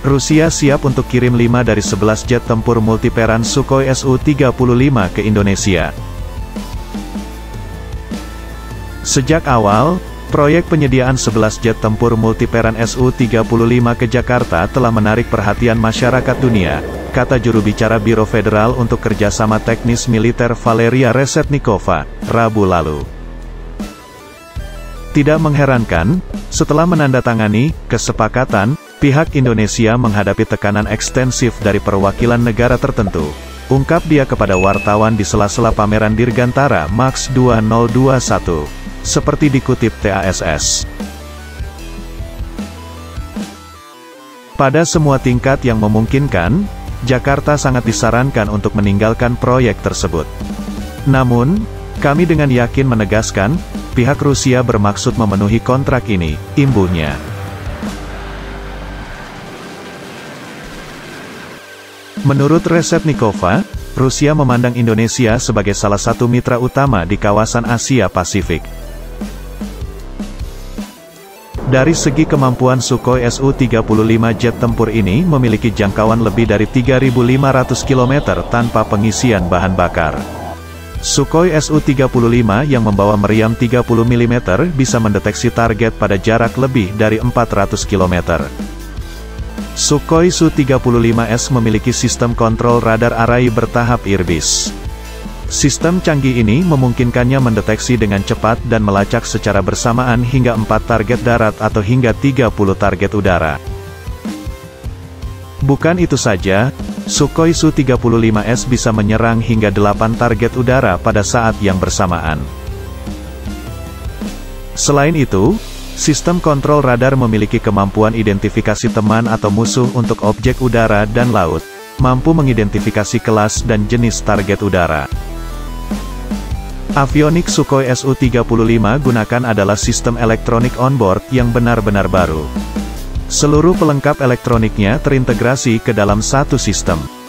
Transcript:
Rusia siap untuk kirim 5 dari 11 jet tempur multiperan Sukhoi Su-35 ke Indonesia. Sejak awal, proyek penyediaan 11 jet tempur multiperan Su-35 ke Jakarta telah menarik perhatian masyarakat dunia, kata juru bicara Biro Federal untuk Kerjasama Teknis Militer Valeria Reshetnikova, Rabu lalu. Tidak mengherankan, setelah menandatangani kesepakatan, pihak Indonesia menghadapi tekanan ekstensif dari perwakilan negara tertentu, ungkap dia kepada wartawan di sela-sela pameran Dirgantara Max 2021, seperti dikutip TASS. Pada semua tingkat yang memungkinkan, Jakarta sangat disarankan untuk meninggalkan proyek tersebut. Namun, kami dengan yakin menegaskan, pihak Rusia bermaksud memenuhi kontrak ini, imbuhnya. Menurut Reshetnikova, Rusia memandang Indonesia sebagai salah satu mitra utama di kawasan Asia Pasifik. Dari segi kemampuan Sukhoi Su-35 jet tempur ini memiliki jangkauan lebih dari 3.500 km tanpa pengisian bahan bakar. Sukhoi Su-35 yang membawa meriam 30 mm bisa mendeteksi target pada jarak lebih dari 400 km. Sukhoi Su-35S memiliki sistem kontrol radar arai bertahap Irbis. Sistem canggih ini memungkinkannya mendeteksi dengan cepat dan melacak secara bersamaan hingga 4 target darat atau hingga 30 target udara. Bukan itu saja, Sukhoi Su-35S bisa menyerang hingga 8 target udara pada saat yang bersamaan. Selain itu, sistem kontrol radar memiliki kemampuan identifikasi teman atau musuh untuk objek udara dan laut, mampu mengidentifikasi kelas dan jenis target udara. Avionik Sukhoi Su-35 gunakan adalah sistem elektronik onboard yang benar-benar baru. Seluruh pelengkap elektroniknya terintegrasi ke dalam satu sistem.